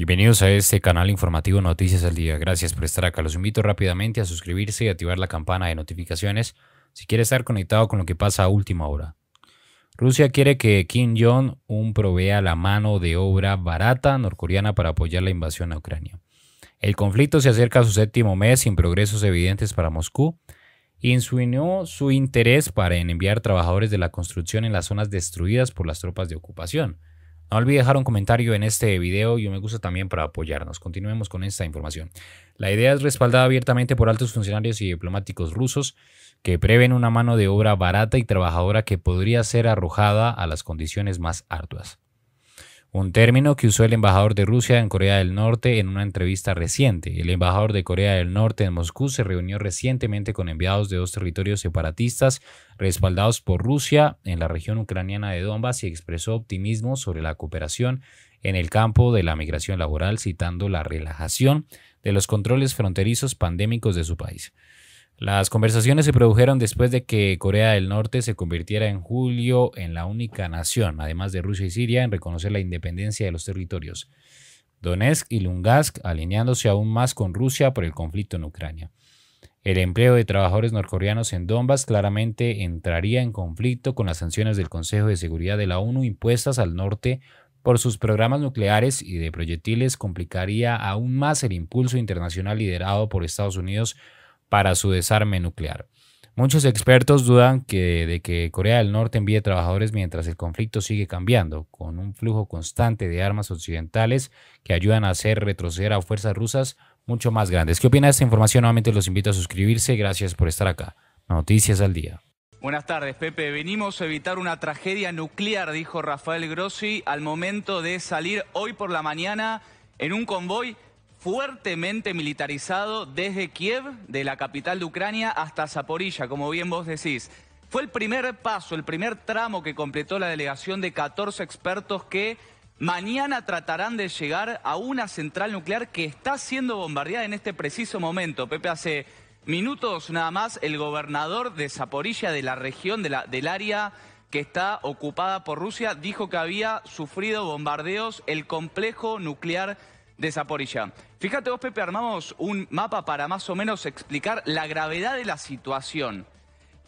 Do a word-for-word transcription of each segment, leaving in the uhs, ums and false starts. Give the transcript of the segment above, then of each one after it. Bienvenidos a este canal informativo Noticias al Día. Gracias por estar acá. Los invito rápidamente a suscribirse y activar la campana de notificaciones si quiere estar conectado con lo que pasa a última hora. Rusia quiere que Kim Jong-un provea la mano de obra barata norcoreana para apoyar la invasión a Ucrania. El conflicto se acerca a su séptimo mes sin progresos evidentes para Moscú y insinuó su interés para enviar trabajadores de la construcción en las zonas destruidas por las tropas de ocupación. No olvide dejar un comentario en este video y un me gusta también para apoyarnos. Continuemos con esta información. La idea es respaldada abiertamente por altos funcionarios y diplomáticos rusos que prevén una mano de obra barata y trabajadora que podría ser arrojada a las condiciones más arduas. Un término que usó el embajador de Rusia en Corea del Norte en una entrevista reciente. El embajador de Corea del Norte en Moscú se reunió recientemente con enviados de dos territorios separatistas respaldados por Rusia en la región ucraniana de Donbass y expresó optimismo sobre la cooperación en el campo de la migración laboral, citando la relajación de los controles fronterizos pandémicos de su país. Las conversaciones se produjeron después de que Corea del Norte se convirtiera en julio en la única nación, además de Rusia y Siria, en reconocer la independencia de los territorios Donetsk y Lugansk, alineándose aún más con Rusia por el conflicto en Ucrania. El empleo de trabajadores norcoreanos en Donbass claramente entraría en conflicto con las sanciones del Consejo de Seguridad de la ONU impuestas al norte por sus programas nucleares y de proyectiles, complicaría aún más el impulso internacional liderado por Estados Unidos para su desarme nuclear. Muchos expertos dudan que, de que Corea del Norte envíe trabajadores mientras el conflicto sigue cambiando, con un flujo constante de armas occidentales que ayudan a hacer retroceder a fuerzas rusas mucho más grandes. ¿Qué opina de esta información? Nuevamente los invito a suscribirse. Gracias por estar acá. Noticias al Día. Buenas tardes, Pepe. Venimos a evitar una tragedia nuclear, dijo Rafael Grossi al momento de salir hoy por la mañana en un convoy fuertemente militarizado desde Kiev, de la capital de Ucrania, hasta Zaporiyia, como bien vos decís. Fue el primer paso, el primer tramo que completó la delegación de catorce expertos que mañana tratarán de llegar a una central nuclear que está siendo bombardeada en este preciso momento. Pepe, hace minutos nada más el gobernador de Zaporiyia, de la región, de la, del área que está ocupada por Rusia, dijo que había sufrido bombardeos el complejo nuclear de Zaporiyia. Fíjate vos, Pepe, armamos un mapa para más o menos explicar la gravedad de la situación.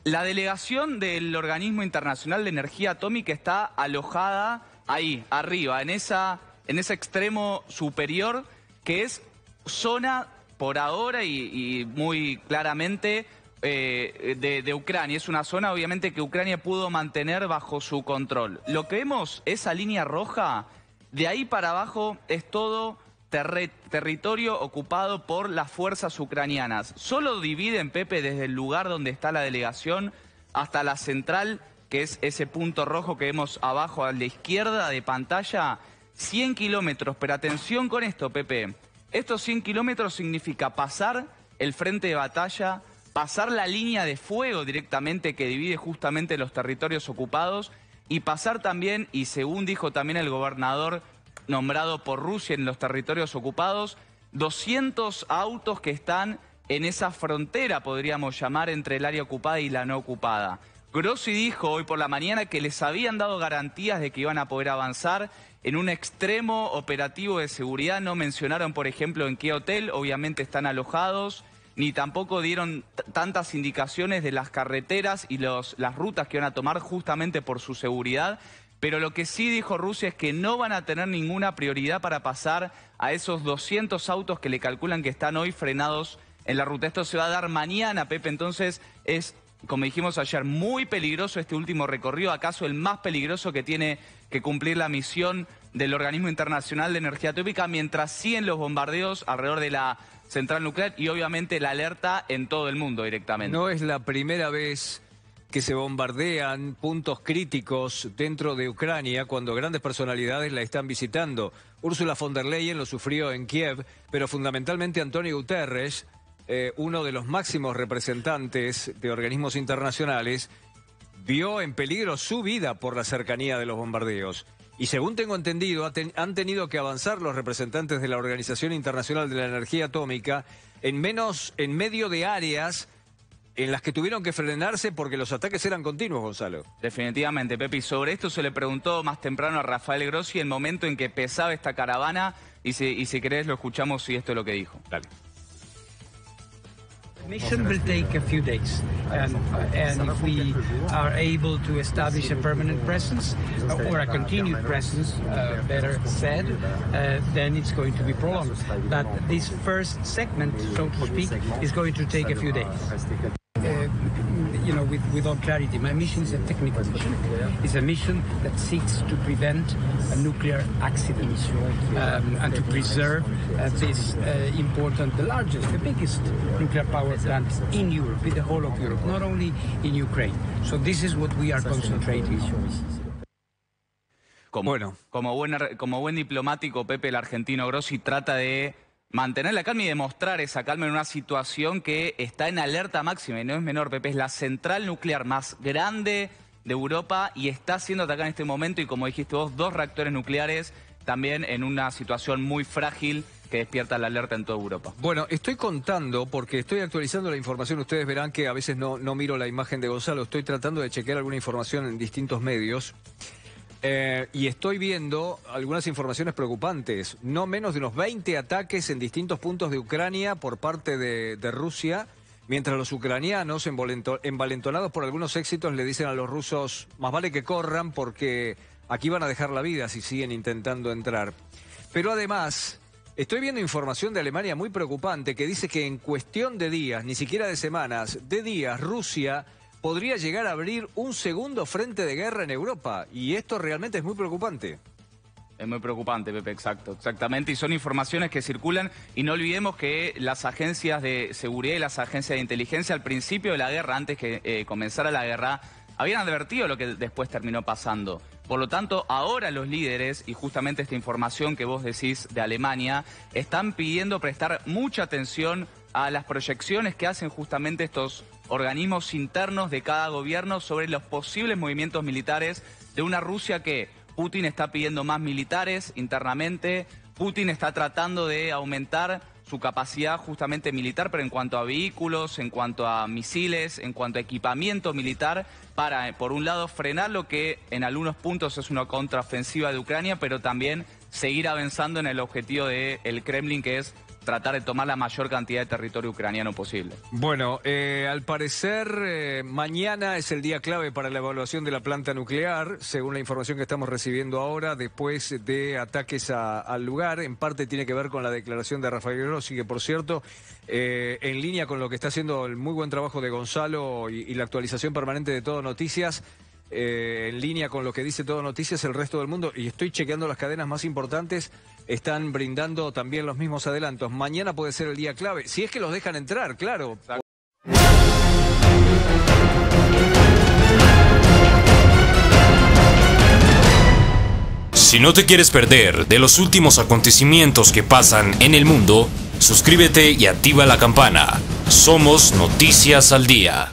La delegación del Organismo Internacional de Energía Atómica está alojada ahí, arriba, en, esa, en ese extremo superior, que es zona, por ahora y, y muy claramente, eh, de, de Ucrania. Es una zona, obviamente, que Ucrania pudo mantener bajo su control. Lo que vemos, esa línea roja, de ahí para abajo es todo Ter territorio ocupado por las fuerzas ucranianas. Solo dividen, Pepe, desde el lugar donde está la delegación hasta la central, que es ese punto rojo que vemos abajo a la izquierda de pantalla, cien kilómetros. Pero atención con esto, Pepe. Estos cien kilómetros significa pasar el frente de batalla, pasar la línea de fuego directamente que divide justamente los territorios ocupados y pasar también, y según dijo también el gobernador nombrado por Rusia en los territorios ocupados, doscientos autos que están en esa frontera, podríamos llamar, entre el área ocupada y la no ocupada. Grossi dijo hoy por la mañana que les habían dado garantías de que iban a poder avanzar en un extremo operativo de seguridad. No mencionaron, por ejemplo, en qué hotel, obviamente están alojados, ni tampoco dieron tantas indicaciones de las carreteras y los, las rutas que van a tomar justamente por su seguridad. Pero lo que sí dijo Rusia es que no van a tener ninguna prioridad para pasar a esos doscientos autos que le calculan que están hoy frenados en la ruta. Esto se va a dar mañana, Pepe. Entonces es, como dijimos ayer, muy peligroso este último recorrido. ¿Acaso el más peligroso que tiene que cumplir la misión del Organismo Internacional de Energía Atómica? Mientras siguen los bombardeos alrededor de la central nuclear y obviamente la alerta en todo el mundo directamente. No es la primera vez que se bombardean puntos críticos dentro de Ucrania cuando grandes personalidades la están visitando. Úrsula von der Leyen lo sufrió en Kiev, pero fundamentalmente Antonio Guterres, eh, uno de los máximos representantes de organismos internacionales, vio en peligro su vida por la cercanía de los bombardeos. Y según tengo entendido, ha ten, han tenido que avanzar los representantes de la Organización Internacional de la Energía Atómica en, menos, en medio de áreas en las que tuvieron que frenarse porque los ataques eran continuos, Gonzalo. Definitivamente, Pepi. Sobre esto se le preguntó más temprano a Rafael Grossi el momento en que pesaba esta caravana y si, y si querés lo escuchamos y esto es lo que dijo. Dale. Mission will take a few days, and, and if we are able to establish a permanent presence, or a continued presence, uh, better said, uh, then it's going to be prolonged. But this first segment, so to speak, is going to take a few days. Uh, you know, with, without clarity, my mission is a technical mission. It's a mission that seeks to prevent a nuclear accident um, and to preserve uh, this uh, important, the largest, the biggest nuclear power plant in Europe, in the whole of Europe, not only in Ukraine. So this is what we are concentrating on. Como, bueno. como, buena, como buen diplomático, Pepe, el argentino Grossi trata de mantener la calma y demostrar esa calma en una situación que está en alerta máxima, y no es menor, Pepe, es la central nuclear más grande de Europa y está siendo atacada en este momento y, como dijiste vos, dos reactores nucleares también en una situación muy frágil que despierta la alerta en toda Europa. Bueno, estoy contando, porque estoy actualizando la información, ustedes verán que a veces no, no miro la imagen de Gonzalo, estoy tratando de chequear alguna información en distintos medios. Eh, y estoy viendo algunas informaciones preocupantes. No menos de unos veinte ataques en distintos puntos de Ucrania por parte de, de Rusia, mientras los ucranianos, envalentonados por algunos éxitos, le dicen a los rusos, más vale que corran porque aquí van a dejar la vida si siguen intentando entrar. Pero además, estoy viendo información de Alemania muy preocupante que dice que en cuestión de días, ni siquiera de semanas, de días, Rusia podría llegar a abrir un segundo frente de guerra en Europa, y esto realmente es muy preocupante. Es muy preocupante, Pepe, exacto, exactamente, y son informaciones que circulan, y no olvidemos que las agencias de seguridad y las agencias de inteligencia al principio de la guerra, antes que eh, comenzara la guerra, habían advertido lo que después terminó pasando. Por lo tanto, ahora los líderes, y justamente esta información que vos decís de Alemania, están pidiendo prestar mucha atención a las proyecciones que hacen justamente estos organismos internos de cada gobierno sobre los posibles movimientos militares de una Rusia que Putin está pidiendo más militares internamente, Putin está tratando de aumentar su capacidad justamente militar, pero en cuanto a vehículos, en cuanto a misiles, en cuanto a equipamiento militar, para, por un lado, frenar lo que en algunos puntos es una contraofensiva de Ucrania, pero también seguir avanzando en el objetivo del Kremlin, que es tratar de tomar la mayor cantidad de territorio ucraniano posible. Bueno, eh, al parecer eh, mañana es el día clave para la evaluación de la planta nuclear, según la información que estamos recibiendo ahora, después de ataques a, al lugar. En parte tiene que ver con la declaración de Rafael Grossi, que por cierto, eh, en línea con lo que está haciendo el muy buen trabajo de Gonzalo y, y la actualización permanente de Todo Noticias, Eh, en línea con lo que dice Todo Noticias, el resto del mundo, y estoy chequeando las cadenas más importantes, están brindando también los mismos adelantos. Mañana puede ser el día clave, si es que los dejan entrar, claro. Exacto. Si no te quieres perder de los últimos acontecimientos que pasan en el mundo, suscríbete y activa la campana. Somos Noticias al Día.